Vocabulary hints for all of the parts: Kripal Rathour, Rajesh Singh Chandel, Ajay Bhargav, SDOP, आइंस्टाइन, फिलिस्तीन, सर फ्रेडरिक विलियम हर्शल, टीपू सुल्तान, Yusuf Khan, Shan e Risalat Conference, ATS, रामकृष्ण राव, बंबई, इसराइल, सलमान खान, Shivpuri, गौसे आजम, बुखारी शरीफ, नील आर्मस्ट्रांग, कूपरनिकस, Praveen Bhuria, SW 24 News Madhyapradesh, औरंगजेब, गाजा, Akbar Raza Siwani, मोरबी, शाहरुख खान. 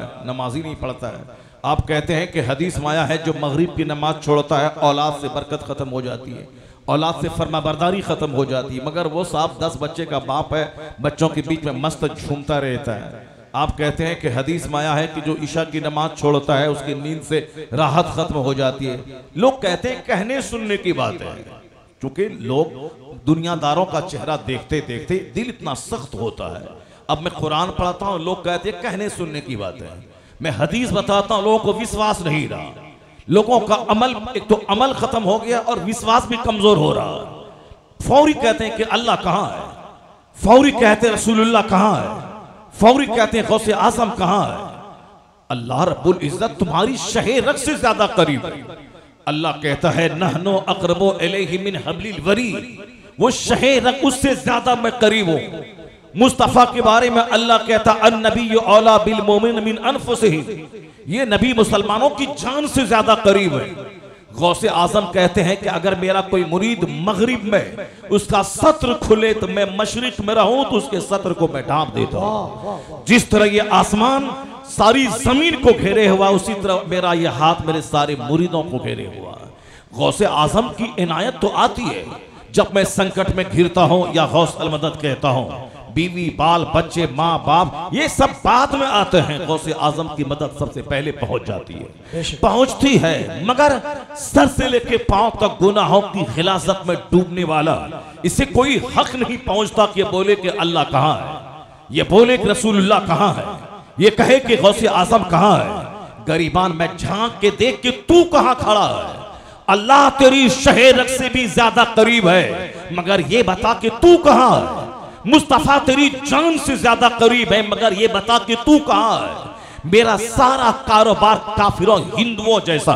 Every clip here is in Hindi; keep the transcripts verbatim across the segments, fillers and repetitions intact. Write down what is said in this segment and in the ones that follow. है, नमाजी नहीं पढ़ता है। आप कहते हैं कि हदीस माया है जो मगरिब की नमाज छोड़ता है औलाद से बरकत ख़त्म हो जाती है, औलाद से फरमाबरदारी ख़त्म हो जाती है, मगर वो साहब दस बच्चे का बाप है, बच्चों के बीच में मस्त झूमता रहता है। आप कहते हैं कि हदीस माया है कि जो ईशा की नमाज छोड़ता है उसकी नींद से राहत ख़त्म हो जाती है। लोग कहते हैं, कहने सुनने की बात है, क्योंकि लोग दुनियादारों का चेहरा देखते देखते दिल इतना सख्त होता है। अब मैं कुरान पढ़ता हूँ, लोग कहते हैं कहने सुनने की बात है, मैं हदीस बताता हूँ, लोगों को विश्वास नहीं रहा। लोगों का अमल, एक तो अमल खत्म हो गया और विश्वास भी कमजोर हो रहा है। फौरी कहते हैं कि अल्लाह कहाँ है, फौरी कहते हैं रसूलुल्लाह कहाँ है, फौरी कहते हैं गौसे आजम कहाँ है। अल्लाह रब्बुल इज्जत तुम्हारी शहे रग से ज्यादा करीब है। अल्लाह कहता है नहनो अकरबो इलैहि मिन हब्लिल वरीद, वो शहे रग उससे ज्यादा मैं करीब हूँ। मुस्तफ़ा के बारे में अल्लाह कहता अन्नबी औला बिल मोमिन मिन अनफुसिही, ये नबी मुसलमानों की जान से ज्यादा करीब है। गौसे आजम कहते हैं कि अगर मेरा कोई मुरीद मगरिब में उसका सत्र खुले तो मैं मशरिक में रहूं तो उसके सत्र को मैं ढांप देता हूं। जिस तरह ये आसमान सारी जमीन को घेरे हुआ, उसी तरह मेरा ये हाथ मेरे सारे मुरीदों को घेरे हुआ। गौसे आजम की इनायत तो आती है जब मैं संकट में घिरता हूं या गौस अल मदद कहता हूं। बीवी, बाल, बच्चे, माँ बाप, ये सब बाद में आते हैं, गौसे आजम की मदद सबसे पहले पहुंच जाती है, पहुंचती है। मगर सर से लेके पांव तक गुनाहों की हिलासत में डूबने वाला, इसे कोई हक नहीं पहुंचता कि ये बोले कि अल्लाह कहाँ है, ये बोले कि रसूलुल्लाह कहाँ है, ये कहे कि गौसे आजम कहाँ है। गरीबान में झांक के देख के तू कहाँ खड़ा है, अल्लाह तेरी शहरक से भी ज्यादा करीब है, मगर ये बता कि तू कहाँ है। मुस्तफा तेरी जान से ज्यादा करीब है, मगर ये बता कि तू कहाँ है। मेरा सारा कारोबार काफिरों हिंदुओं जैसा,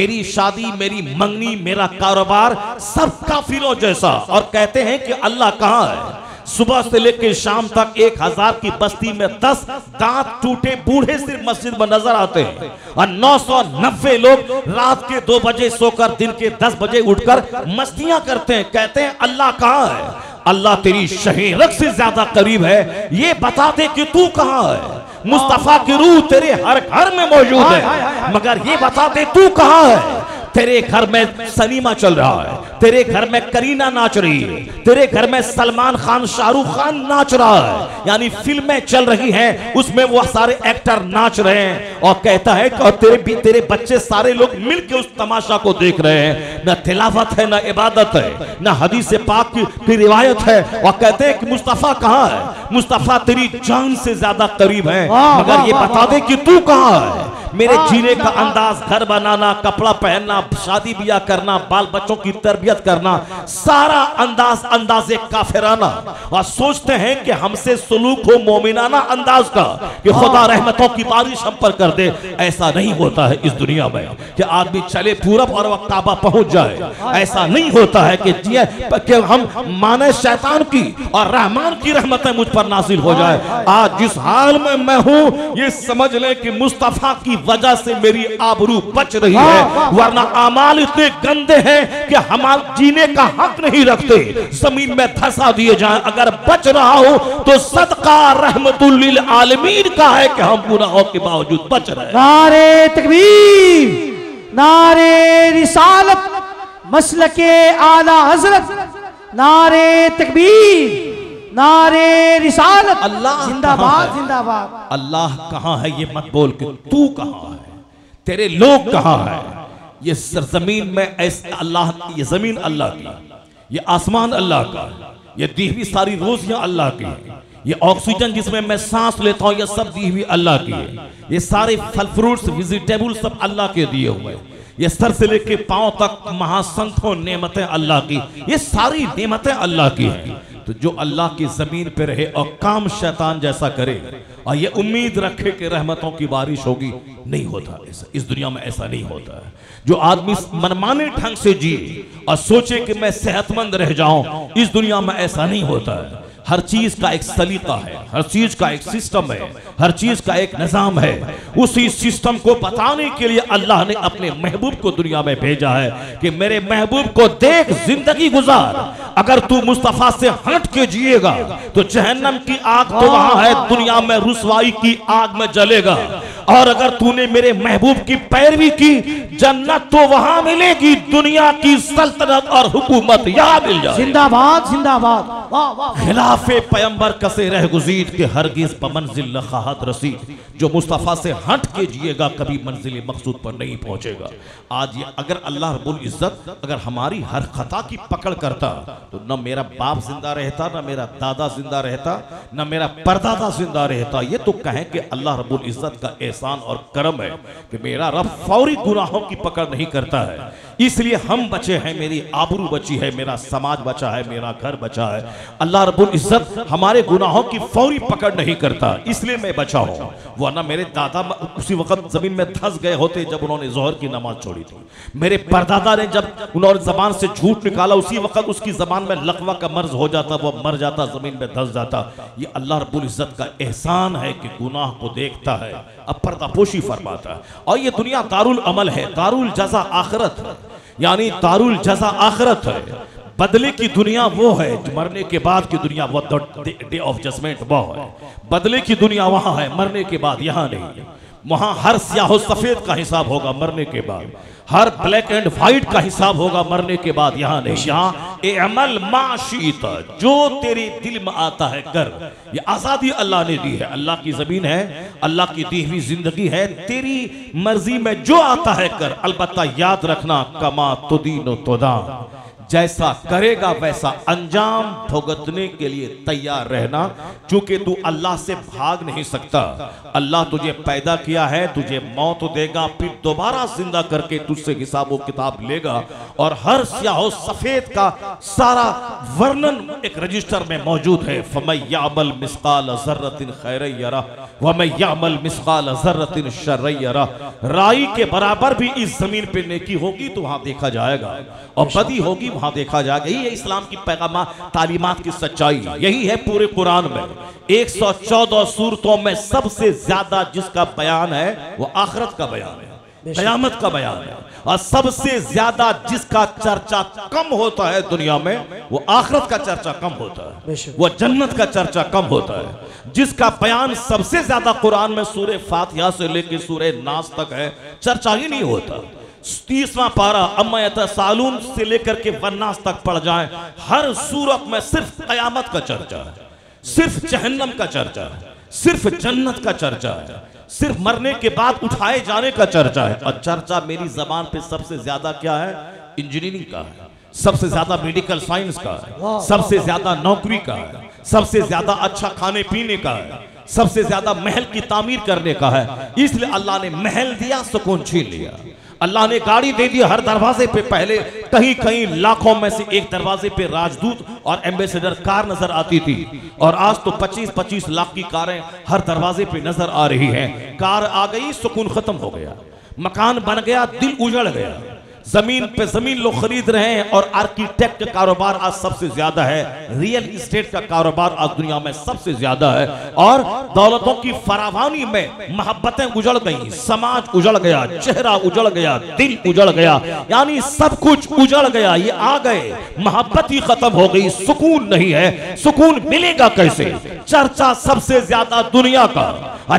मेरी शादी, मेरी मंगनी, मेरा कारोबार सब काफिरों जैसा, और कहते हैं कि अल्लाह कहाँ है। सुबह से लेकर शाम तक एक हजार की बस्ती में दस दांत टूटे बूढ़े सिर्फ मस्जिद में नजर आते हैं, और नौ सौ नब्बे लोग रात के दो बजे सोकर दिन के दस बजे उठकर मस्तियां करते हैं। कहते हैं अल्लाह कहाँ है, अल्लाह तेरी शहरत से ज्यादा करीब है, ये बता दे कि तू कहाँ है। मुस्तफा की रूह तेरे हर घर में मौजूद है, मगर ये बता दे तू कहाँ है। तेरे घर में सनीमा चल रहा है, तेरे घर में करीना नाच रही है, तेरे घर में सलमान खान, शाहरुख खान नाच रहा है, यानी फिल्में चल रही हैं, उसमें वो सारे एक्टर नाच रहे हैं, और कहता है और तेरे तेरे बच्चे सारे लोग मिलके उस तमाशा को देख रहे हैं। ना तिलावत है, ना इबादत है, ना हदीस पाक की, की रिवायत है, और कहते हैं कि मुस्तफा कहाँ है, मुस्तफा तेरी जान से ज्यादा करीब है, मगर ये बता दे कि तू कहाँ है। मेरे जीने का अंदाज, घर बनाना, कपड़ा पहनना, शादी ब्याह करना, बाल बच्चों की तरबियत करना, सारा अंदाज अंदाजे काफिराना, और सोचते हैं कि हमसे सलूक हो मोमिनाना अंदाज का कि खुदा रहमतों की बारिश हम पर कर दे। ऐसा नहीं होता है इस दुनिया में कि आदमी चले पूरब और वह काबा पहुंच जाए। ऐसा नहीं होता है कि जिए कि हम माने शैतान की और रहमान की रहमतें मुझ पर नाजिल हो जाए। आज जिस हाल में मैं हूं ये समझ लें कि मुस्तफा की वजह से मेरी आबरू बच रही है, वरना आमाल इतने गंदे हैं कि हमारे जीने का हक नहीं रखते, जमीन में धंसा दिए जाएं। अगर बच रहा हो तो सदका रहमतुल्लिल आलमीन का है कि हम गुनाहों के बावजूद बच रहे हैं। नारे तकबीर, नारे रिसालत, मसलके आला हजरत, नारे तकबीर, नारे रिसालत। अल्लाह जिंदाबाद, जिंदाबाद। अल्लाह कहाँ है ये मत बोल के तू कहाँ है, तेरे लोग कहाँ है। ये सरजमीन में ऐसा अल्लाह, ये जमीन अल्लाह की, ये आसमान अल्लाह का, ये दी हुई सारी रोजियां अल्लाह की, ये ऑक्सीजन जिसमें मैं सांस लेता हूँ ये सब दी हुई अल्लाह की है, ये सारे फल फ्रूट्स वेजिटेबल सब अल्लाह के दिए हुए, ये सर से लेके पाँव तक महासंतों नेमतें अल्लाह की, ये सारी नेमतें अल्लाह की हैं। तो जो अल्लाह की जमीन पे रहे और काम शैतान जैसा करे और ये उम्मीद रखे कि रहमतों की बारिश होगी, नहीं होता ऐसा इस दुनिया में, ऐसा नहीं होता है। जो आदमी मनमाने ढंग से जिए और सोचे कि मैं सेहतमंद रह जाऊं, इस दुनिया में ऐसा नहीं होता है। हर चीज का एक सलीका है, हर चीज का एक सिस्टम है, हर चीज का एक निजाम है। उसी सिस्टम को बताने के लिए अल्लाह ने अपने महबूब को दुनिया में भेजा है कि मेरे महबूब को देख, जिंदगी गुजार। अगर तू मुस्तफा से हट के जिएगा तो जहन्नम की आग तो वहां है, दुनिया में रुसवाई की आग में जलेगा। और अगर तूने मेरे महबूब की पैरवी की जन्नत तो वहां मिलेगी दुनिया की सल्तनत और हुकूमत यहाँ मिल जाए। जिंदाबाद जिंदाबाद। खिलाफे पैगंबर कसे रह गुज़ीद के हरगिज़ बमंज़िल लखाहत रसीद, जो मुस्तफ़ा से हट के जिएगा कभी मंजिल मकसूद पर नहीं पहुंचेगा। आज ये अगर अल्लाह रब्बुल इज्जत अगर हमारी हर खता की पकड़ करता तो न मेरा बाप जिंदा रहता, न मेरा दादा जिंदा रहता, न मेरा परदादा जिंदा रहता। ये तो कहें कि अल्लाह रब्बुल इज्जत का एहसान और करम है कि मेरा रब फौरी गुनाहों की पकड़ नहीं करता है। इसलिए हम बचे हैं, मेरी आबरू बची है, मेरा समाज बचा है, मेरा घर बचा है। अल्लाह रब्बुल इज्जत हमारे गुनाहों की फौरी पकड़ नहीं करता, इसलिए मैं बचा हूं, वरना मेरे दादा उसी वक्त जमीन में धंस गए होते जब उन्होंने जोहर की नमाज छोड़ी थी। मेरे परदादा ने जब उन्होंने जबान से झूठ निकाला उसी वक्त उसकी जबान में लकवा का मर्ज हो जाता, वो मर जाता, जमीन में धंस जाता। ये अल्लाह रब्बुल इज्जत का एहसान है कि गुनाह को देखता है, अब पर्दापोशी फरमाता है। और ये दुनिया दारुल अमल है, दारुल जजा आखिरत है, यानी दारुल जजा आखिरत है। बदले की दुनिया वो है, मरने के बाद की दुनिया वो डे ऑफ जजमेंट वो है। बदले की दुनिया वहां है, मरने के बाद यहाँ नहीं है। वहां हर स्याहो सफेद का हिसाब होगा मरने के बाद, हर ब्लैक एंड व्हाइट का हिसाब होगा मरने के बाद यहाँ नहीं। यहाँ ए अमल माशीता, जो तेरे दिल में आता है कर। ये आजादी अल्लाह ने दी है, अल्लाह की जमीन है, अल्लाह की दी हुई जिंदगी है, तेरी मर्जी में जो आता है कर। अलबत्ता याद रखना कमा तुदीनो तुदाम, जैसा करेगा वैसा अंजाम भुगतने के लिए तैयार रहना, क्योंकि तू अल्लाह से भाग नहीं सकता। अल्लाह तुझे पैदा किया है, तुझे मौत देगा, फिर दोबारा जिंदा करके तुझसे हिसाब व किताब लेगा। और हर स्याहो सफेद का सारा वर्णन एक रजिस्टर में मौजूद है। फमै यामल मिस्काल ज़र्रतिन खैरन यरा व मैं यामल मिस्काल ज़र्रतिन शर्रन यरा। राई के बराबर भी इस जमीन पर नेकी होगी तो वहां देखा जाएगा, और बदी होगी वहां देखा जाएगा। यही है इस्लाम की पैगाम तालीमात की सच्चाई, यही है पूरे कुरान में एक सौ चौदह सूरतों में सबसे ज्यादा जिसका बयान है वो आखिरत का बयान है, क़यामत का बयान है। और सबसे ज्यादा जिसका चर्चा कम होता है दुनिया में वो आखिरत का चर्चा कम होता है, वो जन्नत का चर्चा कम होता है। जिसका बयान सबसे ज्यादा कुरान में सूरह फातिहा से लेकर सूरह नास तक है, चर्चा ही नहीं होता। तीसवां पारा अम्मा सालून से लेकर के वन्नास तक पड़ जाए, हर सूरत में सिर्फ कयामत का चर्चा है, सिर्फ जहन्नम का चर्चा है, सिर्फ जन्नत का चर्चा है, सिर्फ मरने के बाद उठाए जाने का चर्चा है। और चर्चा मेरी जबान पे सबसे ज्यादा क्या है? इंजीनियरिंग का है, सबसे ज्यादा मेडिकल साइंस का है, सबसे ज्यादा नौकरी का है, सबसे ज्यादा अच्छा खाने पीने का है, सबसे ज्यादा महल की तामीर करने का है। इसलिए अल्लाह ने महल दिया, सुकून छीन लिया। अल्लाह ने गाड़ी दे दी, हर दरवाजे पे पहले कहीं कहीं लाखों में से एक दरवाजे पे राजदूत और एम्बेसडर कार नजर आती थी, और आज तो पच्चीस पच्चीस लाख की कारें हर दरवाजे पे नजर आ रही हैं। कार आ गई, सुकून खत्म हो गया, मकान बन गया, दिल उजड़ गया, जमीन पे जमीन लोग खरीद रहे हैं। और आर्किटेक्ट का कारोबार आज सबसे ज्यादा है, रियल इस्टेट का कारोबार आज दुनिया में सबसे ज्यादा है। और दौलतों की फरावानी में मोहब्बतें उजड़ गई, समाज उजड़ गया, चेहरा उजड़ गया, दिल उजड़ गया, यानी सब कुछ उजड़ गया। ये आ गए, मोहब्बत ही खत्म हो गई, सुकून नहीं है। सुकून मिलेगा कैसे? चर्चा सबसे ज्यादा दुनिया का,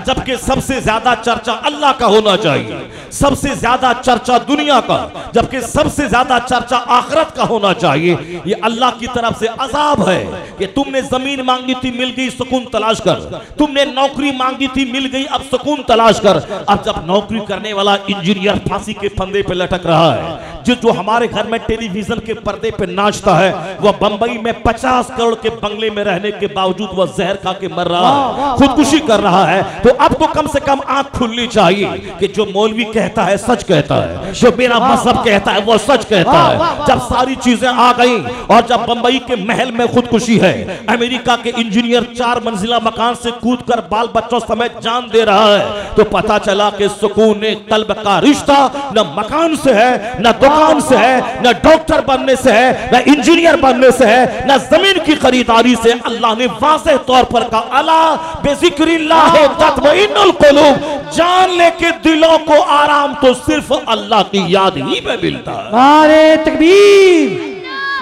जबकि सबसे ज्यादा चर्चा अल्लाह का होना चाहिए, सबसे ज्यादा चर्चा दुनिया का, जबकि सबसे ज्यादा चर्चा आखिरत का होना चाहिए। ये अल्लाह की तरफ से अजाब है कि तुमने जमीन मांगी थी, मिल गई, सुकून तलाश कर। तुमने नौकरी मांगी थी, मिल गई, अब सुकून तलाश कर। अब जब नौकरी करने वाला इंजीनियर फांसी के फंदे पे लटक रहा है, जो जो हमारे घर में टेलीविजन के पर्दे पे नाचता है, वह बंबई में पचास करोड़ के बंगले में रहने के बावजूद वह जहर खा के मर रहा है, खुदकुशी कर रहा है। तो अब तो कम से कम आंख खुलनी चाहिए कि जो मौलवी कहता है सच कहता है, जो मेरा मजहब कहता है वो सच कहता है। जब सारी चीजें आ गई और जब बंबई के महल में खुदकुशी है, अमेरिका के इंजीनियर चार मंजिला मकान से कूदकर बाल बच्चों समेत जान दे रहा है, तो पता चला कि सुकून कल्ब का रिश्ता न मकान से है, न दुकान से है, न डॉक्टर बनने से है, न इंजीनियर बनने से है, न जमीन की खरीदारी से। अल्लाह ने वाज़ेह तौर पर कहा, अला बिज़िक्रिल्लाह तत्मइन्नुल कुलूब, जान लेके दिलों को आराम तो सिर्फ अल्लाह की याद ही में मिलता है। नारे तकबीर,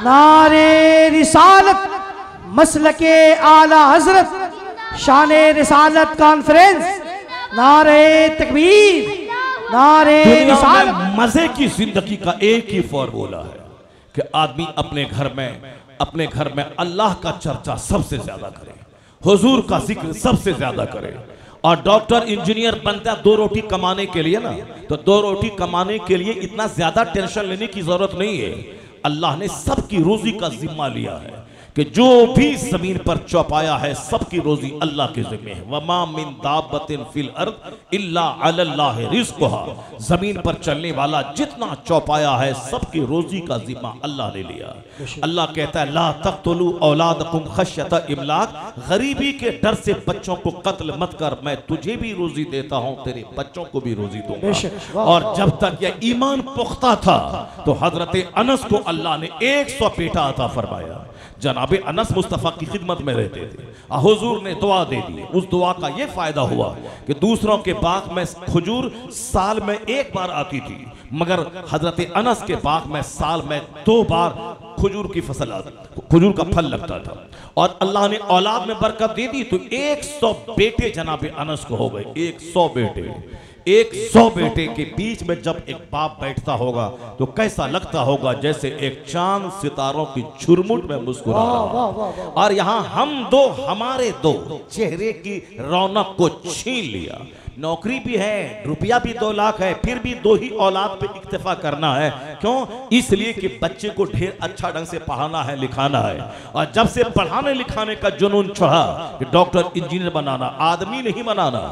नारे रिसालत, मसलके आला हजरत शान ए रिसालत कॉन्फ्रेंस नारे तकबीर, नारे रिसालत। मजे की जिंदगी का एक ही फॉर्मूला है कि आदमी अपने घर में अपने घर में अल्लाह का चर्चा सबसे ज्यादा करे, हुजूर का जिक्र सबसे ज्यादा करे। और डॉक्टर इंजीनियर बनता है दो रोटी कमाने के लिए ना, तो दो रोटी कमाने के लिए इतना ज्यादा टेंशन लेने की जरूरत नहीं है। अल्लाह ने सबकी रोजी का जिम्मा लिया है कि जो भी जमीन पर चौपाया है सबकी रोजी अल्लाह के जिम्मे है। वमा मिन दाब्बतिन फिल अर्द इल्ला अल्लाह रिज़्क़ुहा। जमीन पर चलने वाला जितना चौपाया है सबकी रोजी का जिम्मा अल्लाह ने लिया। अल्लाह कहता है ला तक़्तुलू औलादकुम खश्यत इमलाक, गरीबी के डर से बच्चों को कत्ल मत कर, मैं तुझे भी रोजी देता हूँ तेरे बच्चों को भी रोजी दूंगा। और जब तक यह ईमान पुख्ता था तो हजरत अनस को अल्लाह ने एक सौ पेटा अता फरमाया। जनाबे अनस मुस्तफ़ा की खिदमत में रहते थे, हुजूर ने दुआ दे दी। उस दुआ का ये फायदा हुआ कि दूसरों के बाग में खजूर साल में एक बार आती थी, मगर हजरत अनस के बाग में साल में दो बार खजूर की फसल आती, खजूर का फल लगता था। और अल्लाह ने औलाद में बरकत दे दी तो एक सौ बेटे जनाबे अनस को हो गए। एक सौ बेटे एक सौ बेटे के बीच में जब एक बाप बैठता होगा तो कैसा लगता होगा, जैसे एक चांद सितारों की झुरमुट में मुस्कुरा रहा है। और यहाँ हम दो हमारे दो चेहरे की रौनक को छीन लिया। नौकरी भी है, रुपया भी दो लाख है, फिर भी दो ही औलाद पे इक्तफा करना है। क्यों? इसलिए कि बच्चे को ढेर अच्छा ढंग से पढ़ाना है, लिखाना है। और जब से पढ़ाने लिखाने का जुनून चढ़ा कि डॉक्टर इंजीनियर बनाना, आदमी नहीं बनाना,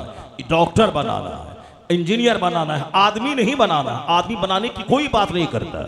डॉक्टर बनाना है, इंजीनियर बनाना है, आदमी नहीं बनाना। आदमी बनाने की कोई बात नहीं करता,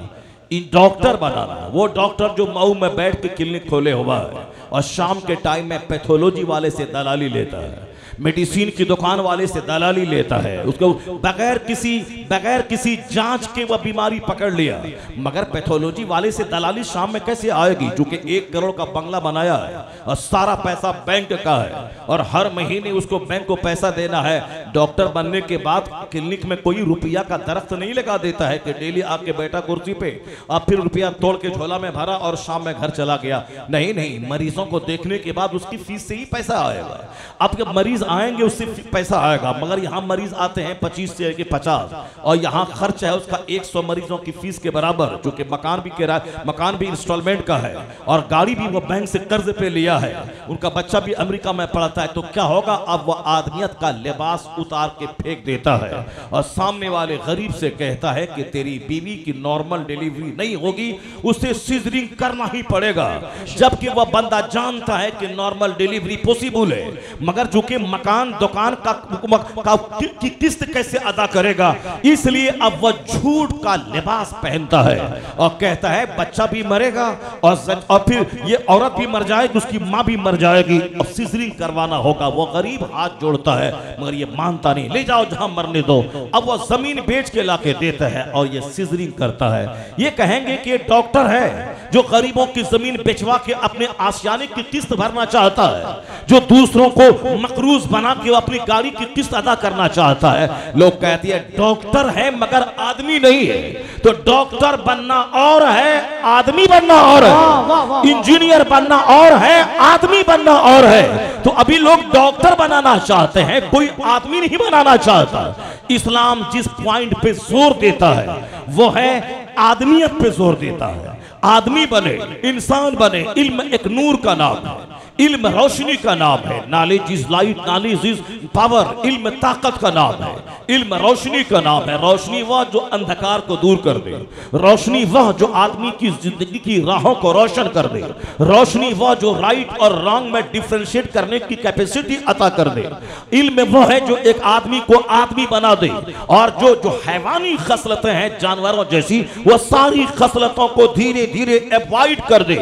डॉक्टर बनाना है। वो डॉक्टर जो मऊ में बैठ के क्लिनिक खोले हुआ है और शाम के टाइम में पैथोलॉजी वाले से दलाली लेता है, मेडिसिन की दुकान वाले से दलाली लेता है, उसको बगैर किसी बगैर किसी जांच के वह बीमारी पकड़ लिया। मगर पैथोलॉजी वाले से दलाली शाम में कैसे आएगी, चूंकि एक करोड़ का बंगला बनाया है और सारा पैसा बैंक का है और हर महीने उसको बैंक को पैसा देना है। डॉक्टर बनने के बाद क्लिनिक में कोई रुपया का दरख्त नहीं लगा देता है कि डेली आके बैठा कुर्सी पे और फिर रुपया तोड़ के झोला में भरा और शाम में घर चला गया। नहीं नहीं, मरीजों को देखने के बाद उसकी फीस से ही पैसा आएगा। अब जब मरीज आएंगे उससे पैसा आएगा, मगर यहाँ मरीज आते हैं पच्चीस से लेकर पचास और यहाँ खर्च है उसका एक सौ मरीजों की फीस के बराबर, जो कि मकान भी किराया मकान भी इंस्टॉलमेंट का है और गाड़ी भी वो बैंक से कर्ज पे लिया है। उनका बच्चा भी अमेरिका में पढ़ता है, तो क्या होगा, अब वह आदमियत का लिबास उतार के फेंक देता है और सामने वाले गरीब से कहता है कि तेरी बीवी की नॉर्मल डिलीवरी नहीं होगी, उसे सीजरिंग करना ही पड़ेगा। जबकि वह बंदा जानता है कि नॉर्मल डिलीवरी पॉसिबल है, मगर चूंकि मकान दुकान का, का कि, कि, किस्त कैसे अदा करेगा, इसलिए अब वह झूठ का लिबास पहनता है और कहता है बच्चा भी मरेगा और, और फिर ये औरत भी मर जाएगी, उसकी माँ भी मर जाएगी और सिजरिंग करवाना होगा। वो गरीब हाथ जोड़ता है मगर ये मानता नहीं, ले जाओ जहां मरने दो। अब वह जमीन बेच के लाके देता है और ये सिजरिंग करता है। ये कहेंगे कि डॉक्टर है जो गरीबों की जमीन बेचवा के अपने आशियाने की किस्त भरना चाहता है, जो दूसरों को मकरूज बना के अपनी गाड़ी की किस्त अदा करना चाहता है। लोग कहते हैं डॉक्टर है मगर आदमी नहीं है। तो डॉक्टर बनना और है, आदमी बनना और है, इंजीनियर बनना और है, आदमी बनना और है। तो अभी लोग डॉक्टर बनाना चाहते हैं, कोई आदमी नहीं बनाना चाहता। इस्लाम जिस पॉइंट पे जोर देता है वो है आदमियत पे जोर देता है। आदमी बने, इंसान बने। इल्म एक नूर का नाम है, इल्म रोशनी का नाम है, knowledge is light, knowledge is power. इल्म ताकत का नाम है, इल्म रोशनी का नाम है। रोशनी वह जो अंधकार को दूर कर दे, रोशनी वह जो आदमी की जिंदगी की राहों को रोशन कर दे, रोशनी वह जो राइट और रॉन्ग में डिफ्रेंशिएट करने की कैपेसिटी अता कर दे। इल्म वह है जो एक आदमी को आदमी बना दे और जो जो हैवानी खसलतें हैं जानवरों जैसी, वह सारी खसलतों को धीरे धीरे अवॉइड कर दे।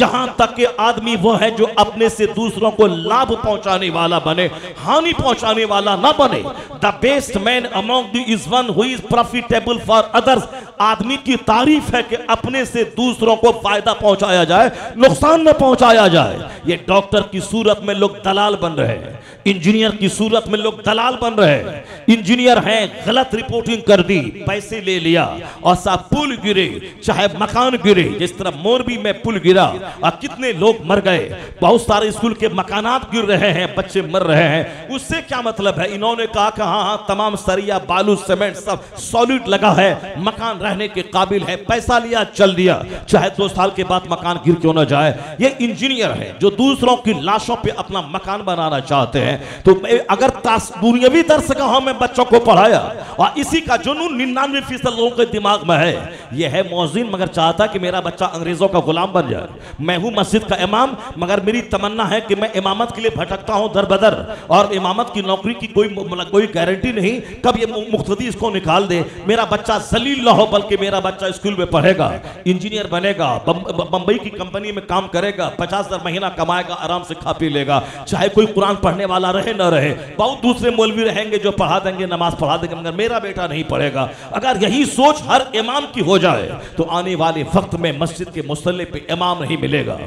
यहाँ तक के आदमी वह है जो अपने से दूसरों को लाभ पहुंचाने वाला बने, हानि पहुंचाने वाला ना बने। The best man among you is one who is profitable for others. आदमी की तारीफ है कि अपने से दूसरों को फायदा पहुंचाया जाए, नुकसान न पहुंचाया जाए। ये डॉक्टर की सूरत में लोग दलाल बन रहे हैं, इंजीनियर की सूरत में लोग दलाल बन रहे हैं। इंजीनियर हैं, गलत रिपोर्टिंग कर दी, पैसे ले लिया और साहब पुल गिरे चाहे मकान गिरे, जिस तरह मोरबी में पुल गिरा और कितने लोग मर गए, बहुत सारे स्कूल के मकानात गिर रहे हैं, बच्चे मर रहे हैं। उससे क्या मतलब है? इन्होंने कहा कि हाँ हाँ तमाम सरिया बालू सीमेंट सब सॉलिड लगा है, मकान रहने के काबिल है, पैसा लिया चल दिया, चाहे दो साल के बाद मकान गिर क्यों ना जाए। ये इंजीनियर है जो दूसरों की लाशों पे अपना मकान बनाना चाहते हैं। तो अगर दुनियावी दर्शकों में बच्चों को पढ़ाया और इसी का जुनून निन्यानवे फीसद लोगों के दिमाग में है। यह है मौजीन मगर चाहता कि मेरा बच्चा अंग्रेजों का गुलाम बन जाए। मैं हूं मस्जिद का इमाम मगर मेरी तमन्ना है कि मैं इमामत के लिए भटकता हूं दर बदर, और इमामत की नौकरी की कोई कोई गारंटी नहीं, कब ये मुख्तदी इसको निकाल दे। मेरा बच्चा जलील ना हो बल्कि मेरा बच्चा स्कूल में पढ़ेगा, इंजीनियर बनेगा, बंबई की कंपनी में काम करेगा, पचास हजार महीना कमाएगा, आराम से खा पी लेगा, चाहे कोई कुरान पढ़ने वाला रहे ना रहे। बहुत दूसरे मौलवी रहेंगे जो पढ़ा देंगे, नमाज पढ़ा देंगे, मगर मेरा बेटा नहीं पढ़ेगा। अगर यही सोच हर इमाम की हो जाए तो आने वाले वक्त में मस्जिद के मुसल्ले पे इमाम नहीं मिलेगा,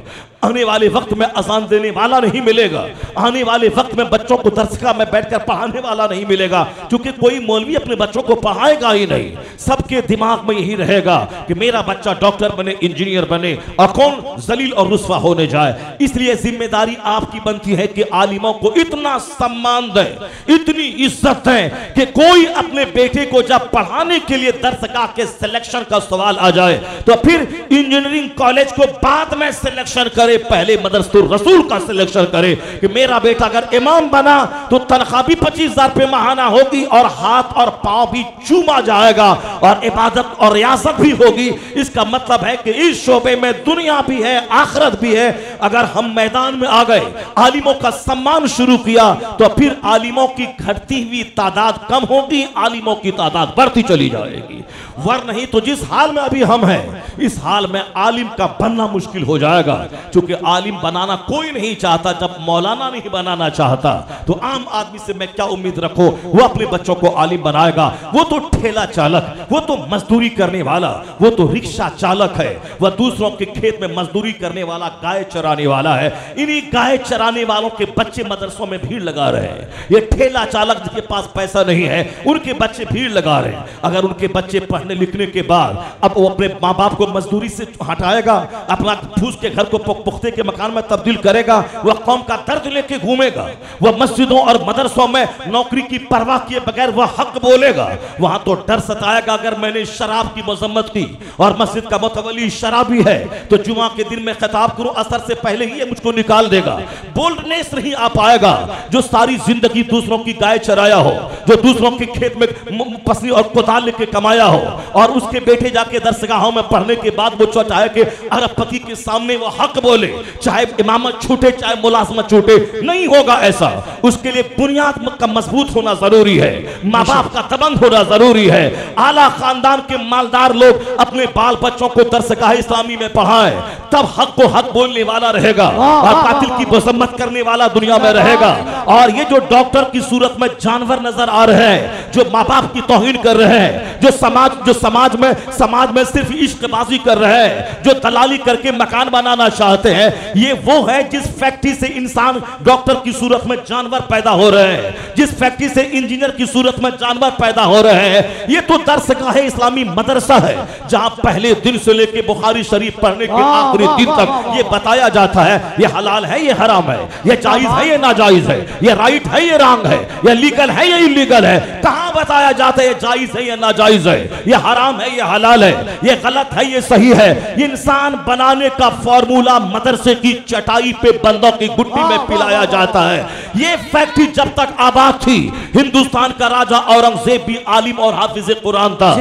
आने वाले वक्त में अजान देने वाला नहीं मिलेगा, आने वाले वक्त में बच्चों को दरसगाह में बैठकर पढ़ाने वाला नहीं मिलेगा, क्योंकि कोई मौलवी अपने बच्चों को पढ़ाएगा ही नहीं। सबके दिमाग में यही रहेगा कि मेरा बच्चा डॉक्टर बने, इंजीनियर बने, और कौन जलील और रुस्वा होने जाए। इसलिए जिम्मेदारी आपकी बनती है कि आलिमों को इतना सम्मान दें, इतनी इज्जत दें कि कोई अपने बेटे को जब पढ़ाने के लिए दरसगाह के सिलेक्शन का सवाल आ जाए तो फिर इंजीनियरिंग कॉलेज को बाद में सिलेक्शन करे, पहले मदरसतुर रसूल का सिलेक्शन करे कि मेरा बेटा अगर इमाम बना तो तनख्वाह भी पच्चीस हजार पे महाना होगी और हाथ और पांव भी चूमा जाएगा और इबादत और रियासत भी होगी। इसका मतलब है कि इस शोबे में दुनिया भी है, आखिरत भी है। अगर हम मैदान में आ गए, आलिमों का सम्मान शुरू किया तो फिर आलिमों की घटती हुई तादाद कम होगी, आलिमों की तादाद बढ़ती चली जाएगी। वर नहीं तो जिस हाल में अभी हम हैं, इस हाल में आलिम का बनना मुश्किल हो जाएगा, क्योंकि आलिम बनाना कोई नहीं चाहता। जब मौलाना नहीं बनाना चाहता तो आम आदमी से मैं क्या उम्मीद रखो, वो अपने बच्चों को आलिम बनाएगा। वो तो ठेला चालक, वो तो मजदूरी करने वाला, वो तो रिक्शा चालक है, वह दूसरों के खेत में मजदूरी करने वाला, गाय चराने वाला है। इन्हीं गाय चराने वालों के बच्चे मदरसों में भीड़ लगा रहे हैं। ये ठेला चालक जिनके पास पैसा नहीं है उनके बच्चे भीड़ लगा रहे हैं। अगर उनके बच्चे पढ़ने लिखने के बाद अब वो अपने माँ बाप को मजदूरी से हटाएगा, अपना फूस के घर को पुख्ते के मकान में तब्दील करेगा, वह कौम का दर्द लेके घूमेगा, वह मस्जिदों और मदरसों में नौकरी की परवाह किए बगैर वह हक बोलेगा। वहां तो डर सताएगा, अगर मैंने शराब की मजम्मत की और मस्जिद का मुतवली शराबी है तो जुमा के दिन में खिताब करूं, असर से पहले ही मुझको निकाल देगा। बोल्डनेस नहीं आ पाएगा जो सारी जिंदगी दूसरों की गाय चराया हो, जो दूसरों के खेत में पसली और कोदाल लेके कमाया हो, और उसके बेटे जाके दरसगाहों में पढ़ने के बाद वो चाहे कि अरबपति के सामने वो हक बोले, चाहे इमामत छूटे चाहे मुलाजमत छूटे, नहीं होगा ऐसा। उसके लिए बुनियाद का मजबूत होना जरूरी है, माँ बाप का दबंग होना जरूरी है। आला खानदान के मालदार लोग अपने बाल बच्चों को दरसगाह इस्लामी में पढ़ाएं, तब हक को हक बोलने वाला रहेगा और कातिल की मजम्मत करने वाला दुनिया में रहेगा। और ये जो डॉक्टर की सूरत में जानवर नजर आ रहे हैं, जो माँ बाप की तौहीन कर रहे हैं, जो समाज जो समाज में समाज में सिर्फ इश्कबाजी कर रहे हैं, जो दलाली करके मकान बनाना चाहते हैं, ये वो है जिस फैक्ट्री से इंसान डॉक्टर की सूरत में जानवर पैदा हो रहे हैं, जिस फैक्ट्री से इंजीनियर की सूरत में जानवर पैदा हो रहे हैं। ये तो दरसगाह इस्लामी मदरसा है, जहां पहले दिन से लेकर बुखारी शरीफ पढ़ने के आखिरी दिन तक ये बताया जाता है ये हलाल है, ये हराम है, ये जायज है, ये नाजायज है, ये राइट है, ये रॉन्ग है, ये लीगल है, ये इलीगल है। कहां बताया जाता है ये जायज है, ये नाजायज है, ये हराम है, ये हलाल है, ये गलत है, ये सही है। इंसान बनाने का फॉर्मूला मदरसे की चटाई पे बंदों की गुट्टी में पिलाया जाता है। ये फैक्ट्री जब तक आबाद थी, हिंदुस्तान का राजा औरंगजेब भी आलिम और हाफिज कुरान था।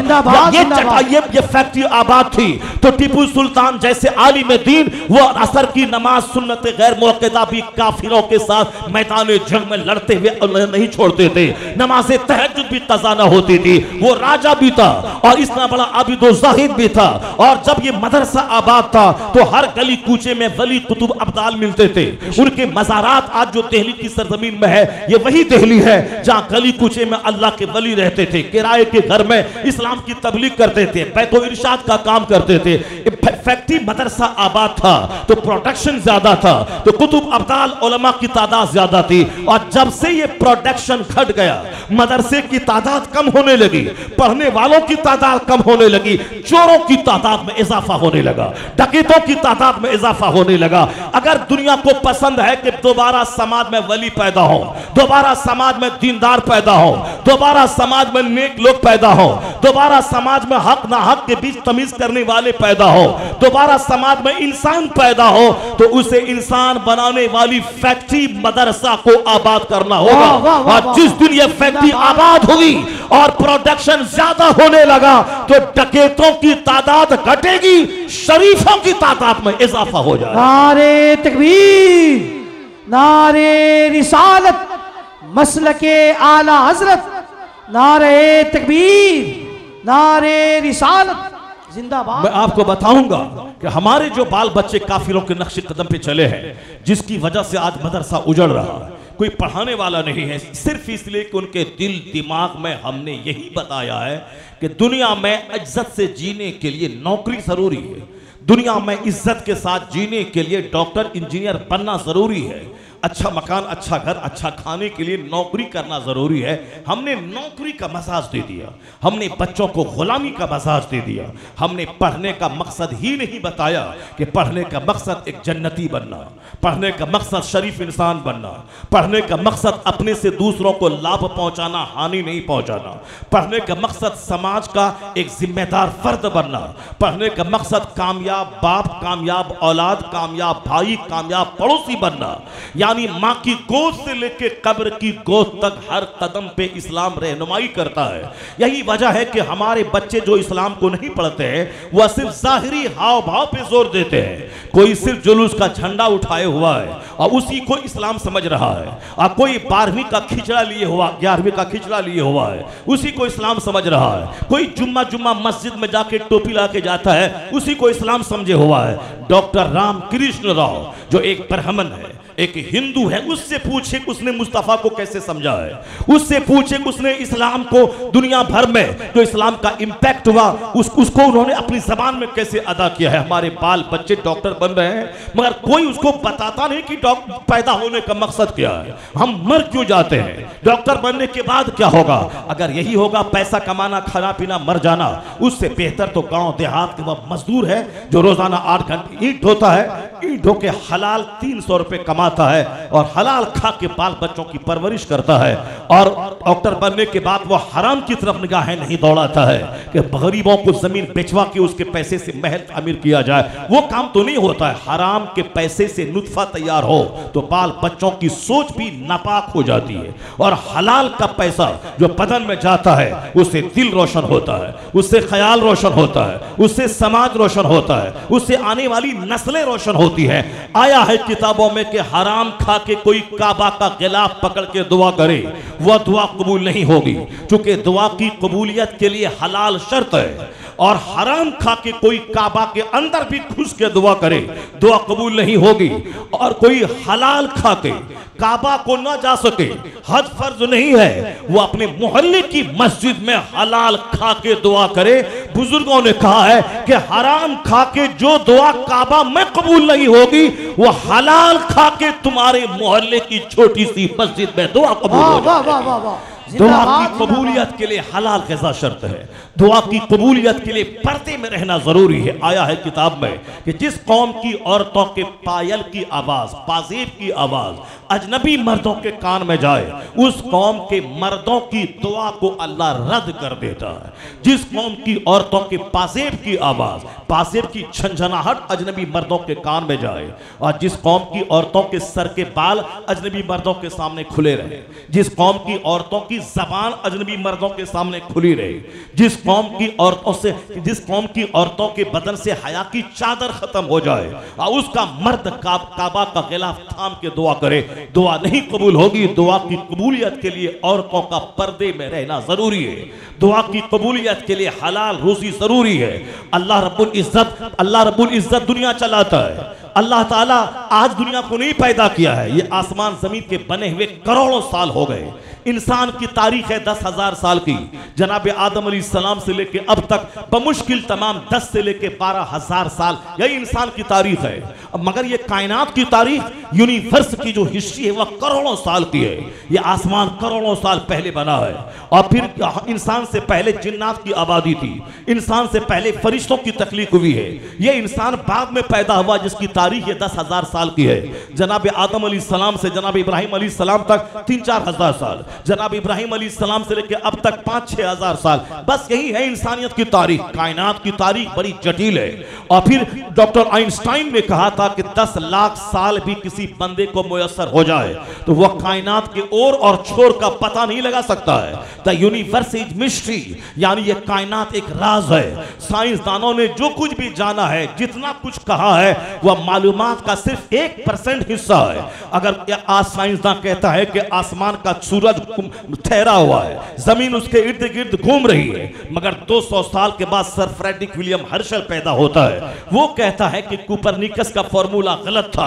ये चटाई ये फैक्ट्री आबाद थी तो टीपू सुल्तान जैसे आलिम दीन वो असर की नमाज सुन्नत गैर मुअक्कदा भी काफिरों के साथ मैदान जंग में लड़ते हुए नहीं छोड़ते थे, नमाज तहज्जुद भी कज़ा न होती थी। वो राजा भी था और इतना बड़ा आबिद और जाहिद भी था। और जब ये मदरसा आबाद था तो हर गली कूचे में वली कुतुब अब्दाल मिलते थे, उनके मज़ारात। आज जो देहली की सरजमीन में है ये वही देहली है जहां गली कूचे में अल्लाह के वली रहते थे, किराए के घर में इस्लाम की तब तबलीग करते थे, बैतो इरशाद का काम करते थे। फैक्ट्री मदरसा आबाद था तो प्रोडक्शन ज्यादा था, तो कुतुब अब्दाल उलमा की तादाद ज्यादा थी। और जब से ये प्रोडक्शन घट गया, मदरसे की तादाद कम होने लगी, पढ़ने वालों की तादाद कम होने लगी, चोरों की तादाद में इजाफा होने लगा, डकैतों की तादाद में इजाफा होने लगा। अगर दुनिया को पसंद है कि दोबारा समाज में वली पैदा हो, दोबारा समाज में दीनदार पैदा हो, दोबारा समाज में नेक लोग पैदा हो, दोबारा समाज में हक ना हक के बीच तमीज करने वाले पैदा हो, दोबारा समाज में इंसान पैदा हो, तो उसे इंसान बनाने वाली फैक्ट्री मदरसा को आबाद करना होगा। और जिस दिन ये फैक्ट्री आबाद हुई और प्रोडक्शन ज्यादा होने लगा तो डकैतों की तादाद घटेगी, शरीफों की तादाद में इजाफा हो जाएगा। नारे तकबीर, नारे रिसालत, मसलके आला हजरत। नारे तकबीर, नारे रिसालत। मैं आपको बताऊंगा कि हमारे जो बाल बच्चे काफिरों के नक्शे कदम पे चले हैं, जिसकी वजह से आज मदरसा उजड़ रहा है, कोई पढ़ाने वाला नहीं है, सिर्फ इसलिए कि उनके दिल दिमाग में हमने यही बताया है कि दुनिया में इज्जत से जीने के लिए नौकरी जरूरी है, दुनिया में इज्जत के साथ जीने के लिए डॉक्टर इंजीनियर बनना जरूरी है, अच्छा मकान, अच्छा घर, अच्छा खाने के लिए नौकरी करना जरूरी है। हमने नौकरी का मसाज दे दिया, हमने बच्चों को गुलामी का मसाज दे दिया, हमने पढ़ने का मकसद ही नहीं बताया कि पढ़ने का मकसद एक जन्नती बनना, पढ़ने का मकसद शरीफ इंसान बनना, पढ़ने का मकसद अपने से दूसरों को लाभ पहुंचाना, हानि नहीं पहुंचाना, पढ़ने का मकसद समाज का एक जिम्मेदार फर्द बनना, पढ़ने का मकसद कामयाब बाप, कामयाब औलाद, कामयाब भाई, कामयाब पड़ोसी बनना। यानी माँ की गोद से लेके कब्र की गोद तक हर कदम पे इस्लाम रहनुमाई करता है। यही वजह है कि हमारे बच्चे जो इस्लाम को नहीं पढ़ते हैं वह सिर्फ जाहिरी हाव भाव पे जोर देते हैं। कोई सिर्फ जुलूस का झंडा उठाए हुआ है और उसी को इस्लाम समझ रहा है, और कोई बारहवीं का खिचड़ा लिए हुआ, ग्यारहवीं का खिचड़ा लिए हुआ है, उसी को इस्लाम समझ रहा है। कोई जुम्मा जुम्मा मस्जिद में जाके टोपी ला के जाता है, उसी को इस्लाम समझे हुआ है। डॉक्टर रामकृष्ण राव जो एक ब्राह्मण है, एक हिंदू है, उससे पूछे उसने मुस्तफ़ा को कैसे समझा है, उससे पूछे उसने इस्लाम को दुनिया भर में जो इस्लाम का इम्पैक्ट हुआ उस, उसको उन्होंने अपनी जबान में कैसे अदा किया है। हमारे बाल बच्चे डॉक्टर बन रहे हैं मगर कोई उसको बताता नहीं कि डॉक्टर पैदा होने का मकसद क्या है, हम मर क्यों जाते हैं, डॉक्टर बनने के बाद क्या होगा। अगर यही होगा पैसा कमाना, खाना पीना, मर जाना, उससे बेहतर तो गाँव देहात के वह मजदूर है जो रोजाना आठ घंटे ईंट ढोता है, ईंट ढो के हलाल तीन सौ रुपये कमा है और हलाल खा के बाल बच्चों की परवरिश करता है। और डॉक्टर बनने के बाद वो हराम की तरफ निगाहें नहीं दौड़ाता है कि गरीबों को जमीन बेचवा के उसके पैसे से महल अमीर किया जाए, वो काम तो नहीं होता है। हराम के पैसे से नुत्फा तैयार हो तो बाल बच्चों की सोच भी नापाक हो जाती है, और हलाल का पैसा जो बदन में जाता है उससे दिल रोशन होता है, उससे ख्याल रोशन होता है, उससे समाज रोशन होता है, उससे आने वाली नस्लें रोशन होती है। आया है किताबों में कि हराम खा के कोई काबा का गिलाफ पकड़ के दुआ करे वह दुआ कबूल नहीं होगी, क्योंकि दुआ की कबूलियत के लिए हलाल शर्त है। और हराम खा के कोई काबा के अंदर भी घुस के दुआ करे दुआ कबूल नहीं होगी, और कोई हलाल खा के काबा को ना जा सके, हज फर्ज नहीं है, वो अपने मोहल्ले की मस्जिद में हलाल खा के दुआ करे। बुजुर्गों ने कहा है कि हराम खा के जो दुआ काबा में कबूल नहीं होगी वो हलाल खा के तुम्हारे मोहल्ले की छोटी सी मस्जिद में दुआ कबूल हो जाएगी। दुआ की कबूलियत के लिए हलाल ग़िज़ा शर्त है, दुआ की कबूलियत के लिए पर्दे में रहना जरूरी है। आया है किताब में कि जिस कौम की औरतों के पायल की आवाज़, पाजेब की आवाज़ अजनबी मर्दों के कान में जाए, उस कौम के मर्दों की दुआ को अल्लाह रद्द कर देता है। जिस कौम की औरतों के पाजेब की आवाज़, पाजेब की झंझनाहट अजनबी मर्दों के कान में जाए, और जिस कौम की औरतों के सर के बाल अजनबी मर्दों के सामने खुले रहे, जिस कौम की औरतों की ज़बान अजनबी मर्दों के सामने खुली रही, जिस कौम की औरतों से जिस कौम की औरतों के बदन से हया की चादर खत्म हो जाए और उसका मर्द काब, काबा का गिलाफ थाम के दुआ करे, दुआ नहीं कबूल होगी। दुआ की कबूलियत के लिए औरतों का पर्दे में रहना जरूरी है, दुआ की कबूलियत के लिए हलाल रोजी जरूरी है। अल्लाह रब्बुल इज्जत अल्लाह रब्बुल इज्जत दुनिया चलाता है। अल्लाह ताला आज दुनिया को नहीं पैदा किया है, ये आसमान जमीन के बने हुए करोड़ों साल हो गए, इंसान की तारीख है दस हजार साल की। जनाब आदम अली सलाम से लेके अब तक बमुश्किल तमाम दस से लेके बारह हजार साल यही इंसान की तारीख है। मगर ये कायनात की तारीख, यूनिवर्स की जो हिस्ट्री है वह करोड़ों साल की है। ये आसमान करोड़ों साल पहले बना है। और फिर इंसान से पहले जिन्नात की आबादी थी, इंसान से पहले फरिश्तों की तख्लीक हुई है। ये इंसान बाद में पैदा हुआ जिसकी तारीख ये दस हजार साल की है। जनाब आदम अली सलाम से जनाब इब्राहिम अली सलाम तक तीन चार हजार साल, जनाब इब्राहिम अली सलाम से लेकर अब तक पाँच छः हजार साल। बस यही है इंसानियत की तारीख। कायनात की तारीख बड़ी जटिल है। और फिर डॉक्टर आइंस्टाइन ने कहा था कि दस लाख साल भी किसी बंदे को मुयसर हो जाए तो वह कायनात के ओर और छोर का पता नहीं लगा सकता है। द यूनिवर्स इज मिस्ट्री, यानी यह कायनात एक राज है। साइंसदानों ने जो कुछ भी जाना है, जितना कुछ कहा है, वह मालूमात का सिर्फ एक परसेंट हिस्सा है। अगर आज साइंसदान कहता है कि आसमान का सूरज ठहरा हुआ है, जमीन उसके इर्द गिर्द घूम रही है, मगर दो सौ साल के बाद सर फ्रेडरिक विलियम हर्शल पैदा होता है। वो कहता है कि कूपरनिकस का फॉर्मूला गलत था।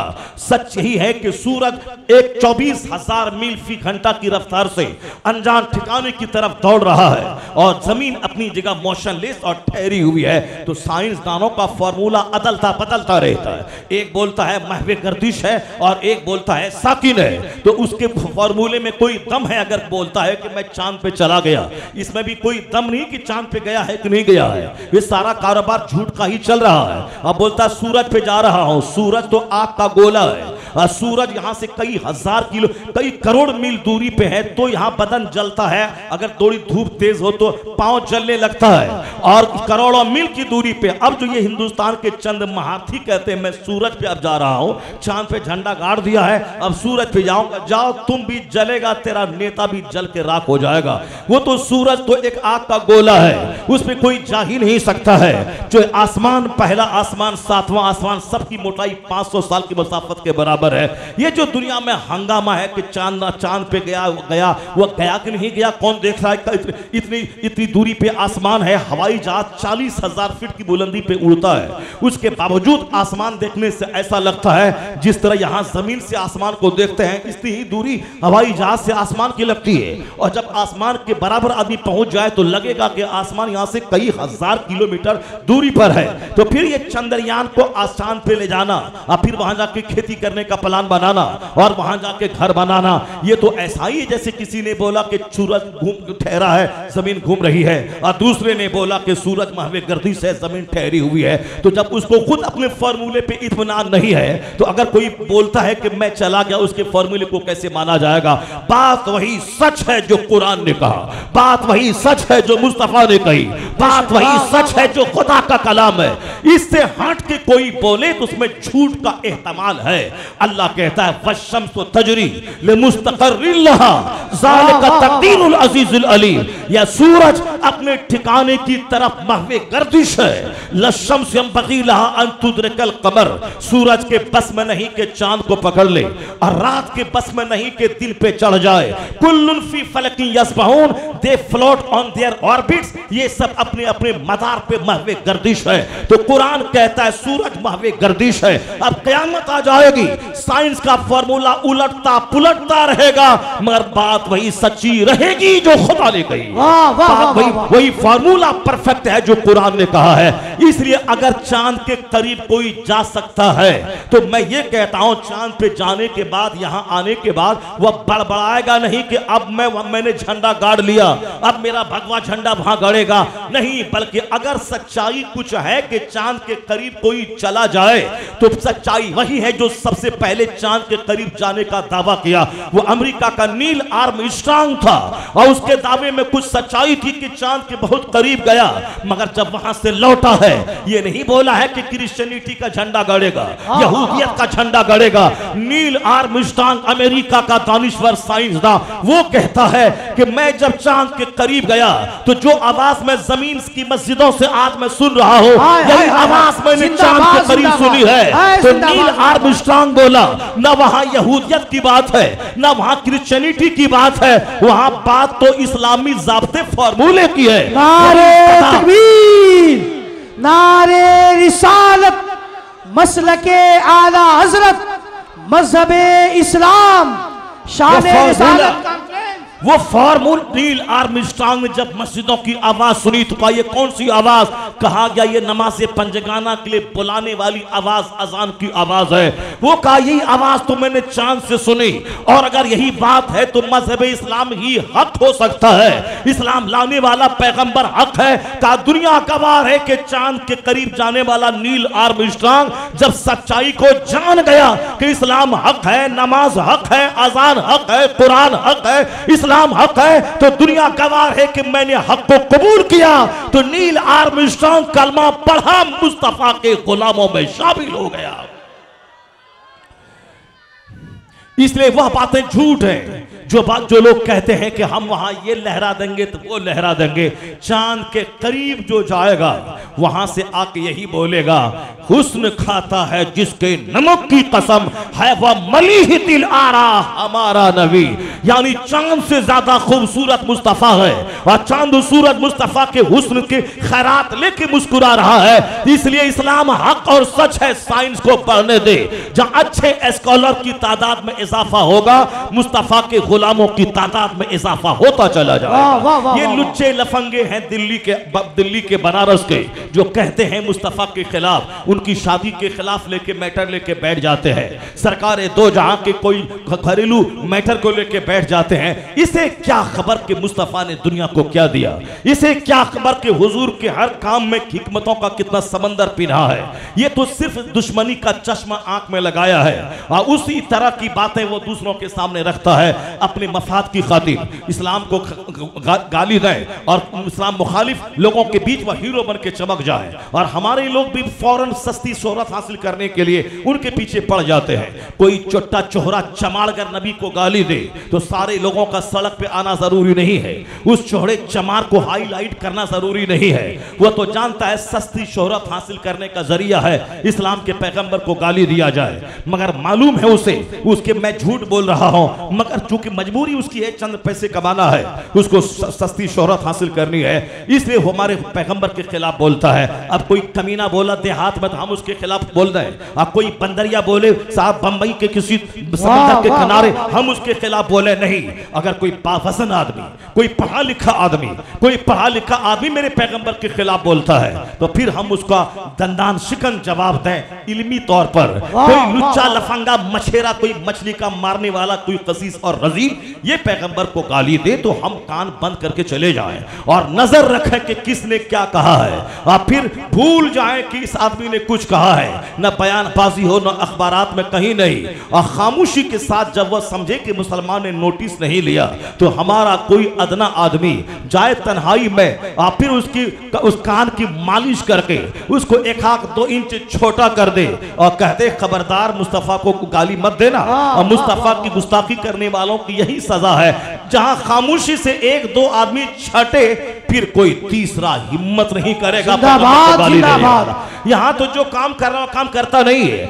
सच यही है कि सूरज एक चौबीस हजार मील फी घंटा की रफ्तार से अनजान ठिकाने की तरफ दौड़ रहा है और जमीन अपनी जगह मोशनलेस और ठहरी हुई है। तो साइंसदानों का फॉर्मूला अदलता बदलता रहता है। एक बोलता है महवे गर्दिश है और एक बोलता है साकिन है। तो उसके फॉर्मूले में कोई दम है अगर बोलता है कि मैं चांद पे चला गया? इसमें भी कोई दम नहीं कि चांद पे गया है कि नहीं गया है। ये सारा कारोबार झूठ का ही चल रहा है। अब बोलता है सूरज पे जा रहा हूं, सूरज तो आग का गोला है। सूरज यहां से कई हजार किलो कई करोड़ मील दूरी पे है तो यहां बदन जलता है। अगर थोड़ी धूप तेज हो तो पांव जलने लगता है। और करोड़ों मील की दूरी पे अब जो ये हिंदुस्तान के चंद महार्थी कहते हैं मैं सूरज पे अब जा रहा हूं, चांद पे झंडा गाड़ दिया है, अब सूरज पे जाऊंगा, जाओ तुम भी जलेगा, तेरा नेता भी जल के राख हो जाएगा। वो तो सूरज तो एक आग का गोला है, उसमें कोई जा ही नहीं सकता है। जो आसमान, पहला आसमान, सातवां आसमान, सबकी मोटाई पांच सौ साल की मसाफत के बराबर है। ये जो दुनिया में हंगामा है कि चांद चांद पे गया गया वो गया कि नहीं गया, कौन देख रहा है, इतनी इतनी दूरी पे आसमान है। हवाई जहाज चालीस हजार फीट की बुलंदी पे उड़ता है, उसके बावजूद आसमान देखने से ऐसा लगता है जिस तरह यहाँ जमीन से आसमान को देखते हैं इतनी ही दूरी हवाई जहाज से आसमान की लगती है। और जब आसमान के बराबर आदमी पहुंच जाए तो लगेगा कि आसमान यहाँ से कई हजार किलोमीटर दूरी पर है। तो फिर ये चंद्रयान को आसमान पे ले जाना और फिर वहां जाके खेती करने का प्लान बनाना और वहां जाके घर बनाना, ये तो ऐसा ही है जैसे किसी ने बोला कि सूरज घूम ठहरा है, जमीन घूम रही है, और दूसरे ने बोला कि सूरज महवे गर्दिश है, जमीन ठहरी हुई है। तो जब उसको खुद अपने फॉर्मूले पे इत्मीनान नहीं है तो अगर कोई बोलता है कि मैं चला गया, उसके फॉर्मूले को कैसे माना जाएगा? बात वही सच है जो कुरान ने कहा, बात वही सच है जो मुस्तफा ने कही, बात वही सच है जो खुदा का कलाम है। इससे हट के कोई बोले तो उसमें झूठ का एहतमाल है। अल्लाह कहता है वश्शम्सु तजरी लिमुस्तक़र्रिन लहा ज़ालिका तक़दीरुल अज़ीज़ुल अलीम। या सूरज अपने ठिकाने की तरफ महवे गर्दिश है। लश्शम्स यंबग़ी लहा अन तुद्रिकल क़मर, सूरज के बस में नहीं के चांद को पकड़ ले और रात के बस में नहीं के दिन पे चढ़ जाए। कुल्लुन फी फ़लकिन यस्बहून, they float on their orbits, ये सब अपने अपने मदार पे महवे गर्दिश है। तो कुरान कहता है सूरज महवे गर्दिश है। अब क़यामत आ जाएगी, साइंस का फॉर्मूला उलटता पुलटता रहेगा, मगर बात वही सच्ची रहेगी जो खुदा ने कही। वही वही फॉर्मूला परफेक्ट है जो कुरान ने कहा है। इसलिए अगर चांद के करीब कोई जा सकता है तो मैं ये कहता हूं चांद पे जाने के बाद, यहां आने के बाद वह बड़बड़ाएगा नहीं कि अब मैं मैंने झंडा गाड़ लिया, अब मेरा भगवा झंडा वहां गड़ेगा, नहीं। बल्कि अगर सच्चाई कुछ है कि चांद के करीब कोई चला जाए तो सच्चाई वही है जो सबसे पहले चांद के करीब जाने का दावा किया, वो अमेरिका का नील आर्मस्ट्रांग था। और उसके दावे में कुछ सच्चाई थी कि चांद के बहुत करीब गया, मगर जब वहां से लौटा है ये नहीं बोला है कि क्रिश्चियनिटी का झंडा गड़ेगा, यहूदियत का झंडा गड़ेगा। नील आर्मस्ट्रांग अमेरिका का दानिश्वर साइंसदान, वो कहता है कि मैं जब चांद के करीब गया तो जो आवाज मैं जमीन की मस्जिदों से आज मैं सुन रहा हूं यही आवाज मैंने चांद के करीब सुनी है। तो नील आर्मस्ट्रांग बोला ना वहां यहूदियत की बात है ना वहां क्रिश्चियनिटी की बात है, वहां बात तो इस्लामी ज़ाब्ते फॉर्मूले की है। नारे तकबीर, नारे रिसालत, मसलके आला हजरत, मजहब इस्लाम, शान ए रिसालत कॉन्फ्रेंस, वो फार्मूल डील आर्मस्ट्रांग में जब मस्जिदों की आवाज सुनी तो कहा ये कौन सी आवाज? कहा गया ये नमाज पंजगाना के लिए बुलाने वाली आवाज अजान की आवाज है। वो कहा यही आवाज तो मैंने चांद से सुनी और अगर यही बात है तो मजहब इस्लाम ही हक हो सकता है। इस्लाम लाने वाला पैगंबर हक है। कहा दुनिया गवाह है कि चांद के करीब जाने वाला नील आर्मस्ट्रांग जब सच्चाई को जान गया कि इस्लाम हक है, नमाज हक है, अजान हक है, कुरान हक है, इस्लाम हक है, तो दुनिया गवाह है कि मैंने हक को कबूल किया। तो नील आर्मस्ट्रांग कलमा पढ़ा, मुस्तफा के गुलामों में शामिल हो गया। इसलिए वह बातें झूठ हैं जो बात जो लोग कहते हैं कि हम वहां ये लहरा देंगे तो वो लहरा देंगे। चांद के करीब जो जाएगा वहां से आके यही बोलेगा, हुस्न खाता है जिसके नमक की कसम है वह मलीहितिल आरा हमारा नबी। यानी चांद से ज्यादा खूबसूरत मुस्तफ़ा है और चांद सूरत मुस्तफ़ा के हुस्न के खैरात लेके मुस्कुरा रहा है। इसलिए इस्लाम हक और सच है। साइंस को पढ़ने दे, जहां अच्छे स्कॉलर की तादाद में इजाफा होगा, मुस्तफ़ा के गुलामों की तादाद में इजाफा होता चला जाएगा। ये लुच्चे लफंगे हैं दिल्ली के दिल्ली के बनारस के, जो कहते हैं मुस्तफ़ा के खिलाफ, उनकी शादी के खिलाफ लेके मैटर लेके बैठ जाते हैं, सरकार दो जहां के कोई घरेलू मैटर को लेके बैठ जाते हैं। इसे क्या खबर कि मुस्तफ़ा ने दुनिया को क्या दिया? इसे क्या खबर कि हुजूर के हर काम में हिकमतों का कितना समंदर पिना है? ये तो सिर्फ दुश्मनी का चश्मा आंख में लगाया है और उसी तरह की बातें वो दूसरों के सामने रखता है अपने मफाद की खातिर। इस्लाम को गाली दें और इस्लाम मुखालिफ लोगों के बीच वह हीरो बन के चमक जाए और हमारे लोग भी फौरन सस्ती शोहरत हासिल करने के लिए उनके पीछे पड़ जाते हैं। कोई चट्टा चोहरा चमाड़कर नबी को गाली दे तो सारे लोगों का सड़क पे आना जरूरी नहीं है, उस चोहरे चमार को हाईलाइट करना जरूरी नहीं है। वह तो जानता है सस्ती शोहरत हासिल करने का जरिया है इस्लाम के पैगंबर को गाली दिया जाए, मगर मालूम है उसे उसके मैं झूठ बोल रहा हूं, मगर चूंकि मजबूरी उसकी है, चंद पैसे कमाना है, उसको सस्ती शोहरत हासिल करनी है, इसलिए हमारे पैगंबर के खिलाफ बोलता है। अब कोई कमीना बोला देहात में हम उसके खिलाफ बोल रहे हैं, अब कोई बंदरिया बोले साहब बंबई के किसी समुद्र के किनारे हम उसके खिलाफ बोले नहीं। अगर कोई पावसन आदमी, कोई पढ़ा लिखा आदमी, कोई पढ़ा लिखा आदमी मेरे पैगंबर के खिलाफ बोलता है तो फिर हम उसका दंदान शिकन जवाब दें इल्मी तौर पर। कोई लुच्चा लफंगा मछेरा, कोई मछली का मारने वाला, कोई कसीस और रजीब ये पैगंबर को गाली दे तो हम कान बंद करके चले जाएं और नजर रखें कि किसने क्या कहा है और फिर भूल जाएं कि इस आदमी ने कुछ कहा है। ना बयानबाजी हो, ना अखबारात में कहीं नहीं। और खामोशी के साथ जब वह समझे कि मुसलमान ने नोटिस नहीं लिया तो हमारा कोई अदना आदमी जाए तन्हाई में और फिर उसकी उस कान की मालिश करके उसको एक आख दो इंच छोटा कर दे और कहते खबरदार मुस्तफ़ा को गाली मत देना। और मुस्तफ़ा की गुस्ताखी करने वालों की यही सजा है। जहां खामोशी से एक दो आदमी छटे फिर कोई तीसरा हिम्मत नहीं करेगा। यहां तो जो काम कर रहा काम करता नहीं है,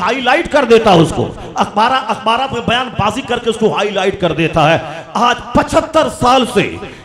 हाईलाइट कर देता उसको, अखबार अखबार में बयानबाजी करके उसको हाईलाइट कर देता है। आज पचहत्तर साल से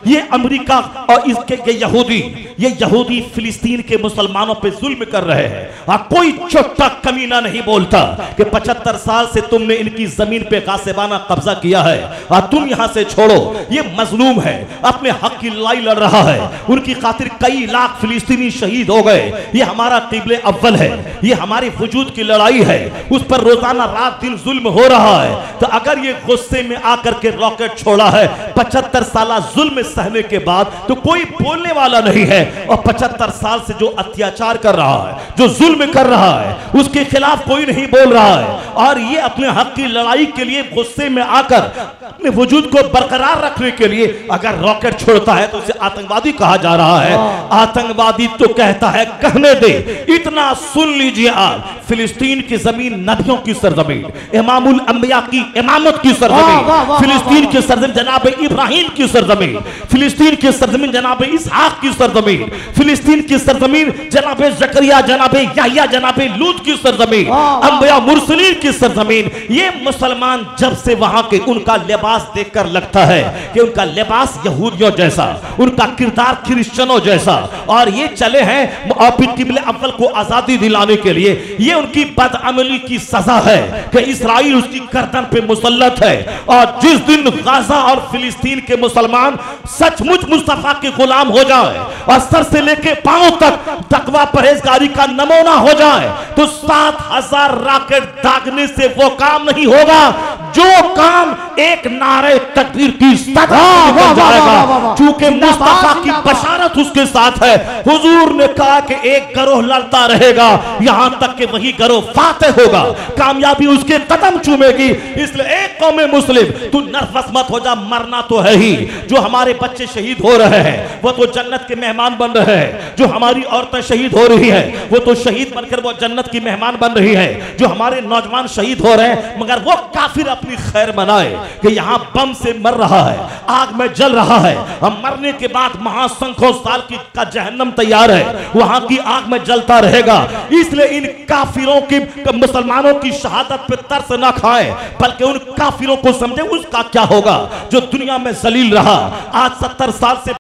ये अमेरिका और इसके ये यहूदी ये यहूदी फिलिस्तीन के मुसलमानों पे जुल्म कर रहे हैं और कोई छोटा कमीना नहीं बोलता कि पचहत्तर साल से तुमने इनकी जमीन पे गासिबाना कब्जा किया है और तुम यहां से छोड़ो। ये मजलूम है, अपने हक की लड़ाई लड़ रहा है, उनकी खातिर कई लाख फिलिस्तीनी शहीद हो गए। ये हमारा क़िबले अव्वल है, ये हमारी वजूद की लड़ाई है, उस पर रोजाना रात दिन जुल्म हो रहा है। तो अगर ये गुस्से में आकर के रॉकेट छोड़ा है पचहत्तर साल जुल्म सहने के बाद तो कोई बोलने वाला नहीं है। और पचहत्तर साल से जो अत्याचार कर रहा है, जो जुल्म कर रहा है, उसके खिलाफ कोई नहीं बोल रहा है और ये अपने हक की लड़ाई के लिए गुस्से में आकर अपने वजूद को बरकरार रखने के लिए अगर रॉकेट छोड़ता है तो उसे आतंकवादी कहा जा रहा है। आतंकवादी तो कहता है कहने दे। इतना सुन लीजिए, आज फिलिस्तीन की जमीन नबियों की सरजमीन, इमामुल अंबिया की इमामत की सरजमीन, फिलिस्तीन की सरजमीन जनाब इब्राहिम की सरजमीन, फिलिस्तीन की सरजमीन जनाब इसहाक की सरजमीन, फिलिस्तीन की सरजमीन जनाब जकरिया जनाब याहिया जनाब लूत की सरजमीन, अंबिया मुरसलीन की सरजमीन। ये मुसलमान जब से वहां के उनका लिबास देखकर लगता है कि उनका लिबास यहूदियों जैसा, उनका किरदार क्रिश्चनों जैसा, और ये चले हैं मुआबिदिल अव्वल को आजादी दिलाने के लिए। ये उनकी बदअमली की सजा है कि इसराइल उसकी गर्दन पे मुसल्लत है। और जिस दिन गाजा और फिलिस्तीन के मुसलमान सचमुच मुस्तफा के गुलाम हो जाए और सर से लेके पांव तक तकवा परहेजगारी का नमूना हो जाए तो सात हजार राकेट दागने से वो काम नहीं होगा जो काम एक नारे तकदीर की सदा हो जाएगा, क्योंकि मुस्तफा की बशारत उसके साथ है। हुजूर ने कहा कि एक गरोह लड़ता रहेगा यहां तक कि वही गरोह फातेह होगा, कामयाबी उसके कदम चूमेगी। इसलिए एक कौम मुस्लिम तू नर्वस मत हो जा, मरना तो है ही। जो हमारे बच्चे शहीद हो रहे हैं वो तो जन्नत के मेहमान बन रहे हैं, जो हमारी औरतें शहीद हो रही है वो तो शहीद बनकर वो जन्नत की मेहमान बन रही है, जो हमारे नौजवान शहीद हो रहे हैं मगर वो काफिर अपनी खैर मनाए कि यहाँ बम से मर रहा है, आग में जल रहा है, हम मरने के बाद महासंखों साल की का जहन्नम तैयार है, वहां की आग में जलता रहेगा। इसलिए इन काफिरों की मुसलमानों की शहादत पे तरस ना खाएं, बल्कि उन काफिरों को समझे उसका क्या होगा जो दुनिया में जलील रहा। आज सत्तर साल से